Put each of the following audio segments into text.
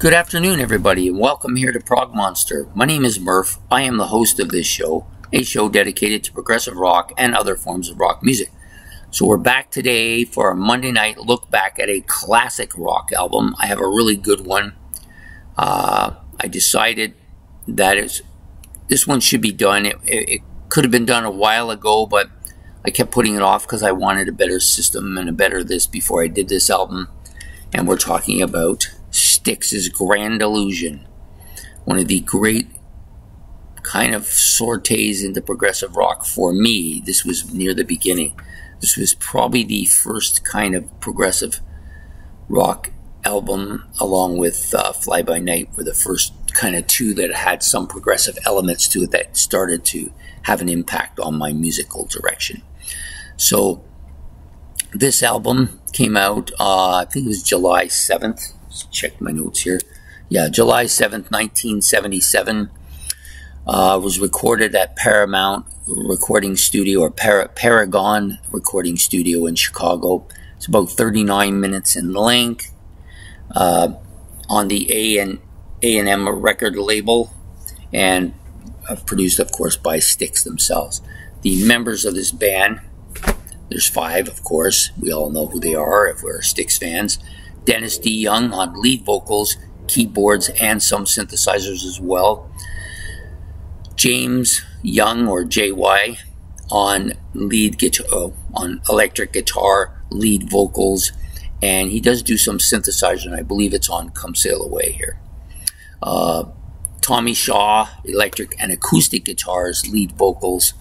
Good afternoon, everybody, and welcome here to Prog Monster. My name is Murph. I am the host of this show, a show dedicated to progressive rock and other forms of rock music. So we're back today for a Monday night look back at a classic rock album. I have a really good one. I decided that this one should be done. It could have been done a while ago, but I kept putting it off because I wanted a better system and a better this before I did this album. And we're talking about Styx's Grand Illusion, one of the great kind of sorties into progressive rock for me. This was near the beginning. This was probably the first kind of progressive rock album, along with Fly By Night were the first kind of two that had some progressive elements to it that started to have an impact on my musical direction. So this album came out, I think it was July 7th. Let's check my notes here. Yeah, July 7th, 1977. Was recorded at Paramount Recording Studio, or Paragon Recording Studio in Chicago. It's about 39 minutes in length. On the A&M record label, and produced, of course, by Styx themselves. The members of this band, there's five, of course. We all know who they are if we're Styx fans. Dennis DeYoung on lead vocals, keyboards, and some synthesizers as well. James Young, or JY, on lead guitar, on electric guitar, lead vocals, and he does do some synthesizer, and I believe it's on Come Sail Away here. Tommy Shaw, electric and acoustic guitars, lead vocals.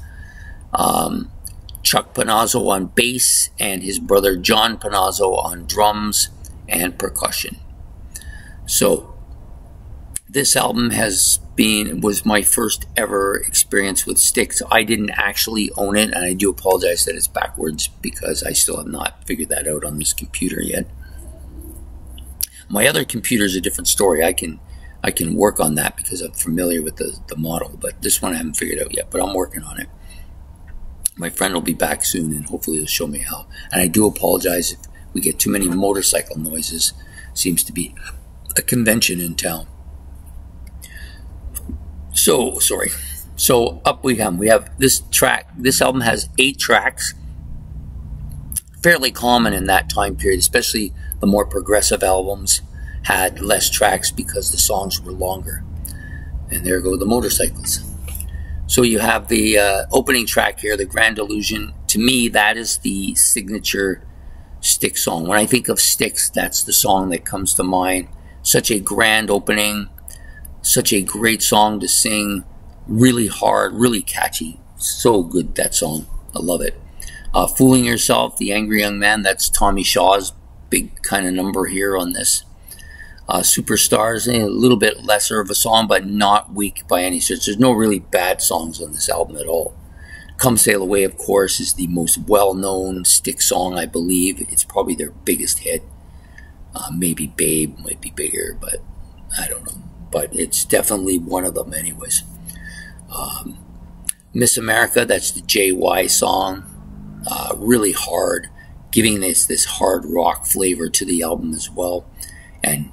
Chuck Panozzo on bass, and his brother John Panozzo on drums and percussion. So this album was my first ever experience with Styx. I didn't actually own it, and I do apologize that it's backwards because I still have not figured that out on this computer yet. My other computer is a different story. I can work on that because I'm familiar with the model, but this one I haven't figured out yet, but I'm working on it. My friend will be back soon, and hopefully he'll show me how. And I do apologize if we get too many motorcycle noises. Seems to be a convention in town. So, sorry. So, up we come. We have this track. This album has 8 tracks. Fairly common in that time period, especially the more progressive albums had less tracks because the songs were longer. And there go the motorcycles. So you have the opening track here, the Grand Illusion. To me, that is the signature Styx song. When I think of Styx, that's the song that comes to mind. Such a grand opening, such a great song to sing, really hard, really catchy. So good, that song. I love it. Fooling Yourself, The Angry Young Man, that's Tommy Shaw's big kind of number here on this. Superstars, a little bit lesser of a song, but not weak by any stretch. There's no really bad songs on this album at all. Come Sail Away, of course, is the most well-known Styx song, I believe. It's probably their biggest hit. Maybe Babe might be bigger, but I don't know. But it's definitely one of them anyways. Miss America, that's the JY song. Really hard, giving this hard rock flavor to the album as well. And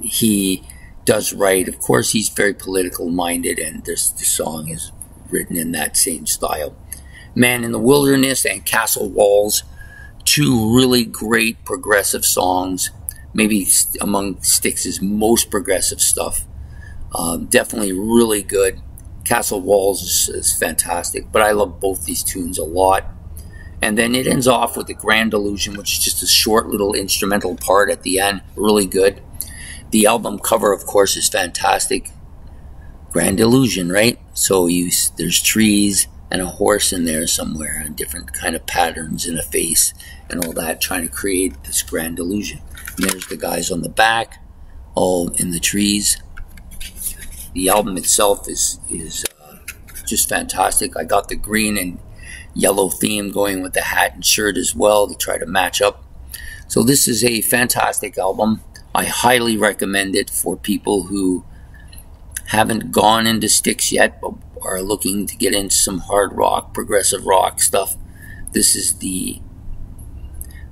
he does write, of course, he's very political minded, and this song is written in that same style. Man in the Wilderness and Castle Walls, two really great progressive songs, maybe among Styx's most progressive stuff. Definitely really good. Castle Walls is fantastic, but I love both these tunes a lot. And then it ends off with the Grand Illusion, which is just a short little instrumental part at the end. Really good. The album cover, of course, is fantastic. Grand Illusion, right? So there's trees and a horse in there somewhere, and different kind of patterns in a face and all that, trying to create this Grand Illusion. And there's the guys on the back, all in the trees. The album itself is just fantastic. I got the green and yellow theme going with the hat and shirt as well to try to match up. So this is a fantastic album. I highly recommend it for people who haven't gone into Styx yet but are looking to get into some hard rock, progressive rock stuff. This is the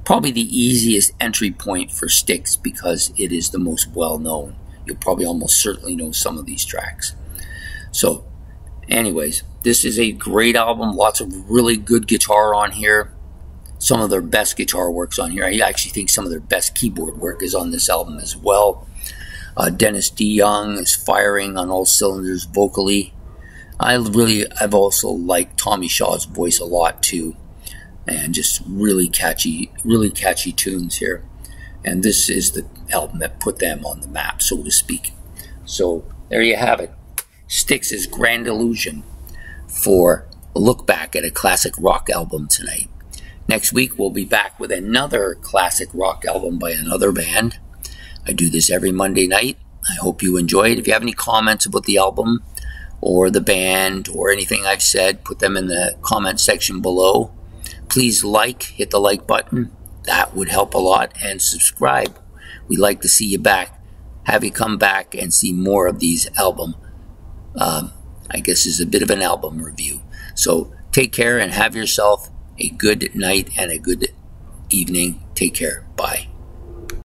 probably the easiest entry point for Styx because it is the most well-known. You'll probably almost certainly know some of these tracks. So anyways, this is a great album. Lots of really good guitar on here. Some of their best guitar work's on here. I actually think some of their best keyboard work is on this album as well. Dennis DeYoung is firing on all cylinders vocally. I've also liked Tommy Shaw's voice a lot too, and just really catchy tunes here. And this is the album that put them on the map, so to speak. So there you have it. Styx's Grand Illusion for a look back at a classic rock album tonight. Next week we'll be back with another classic rock album by another band. I do this every Monday night. I hope you enjoy it. If you have any comments about the album or the band or anything I've said, put them in the comment section below. Please hit the like button. That would help a lot. And subscribe. We'd like to see you back. Have you come back and see more of these albums. I guess is a bit of an album review. So take care and have yourself a good night and a good evening. Take care. Bye.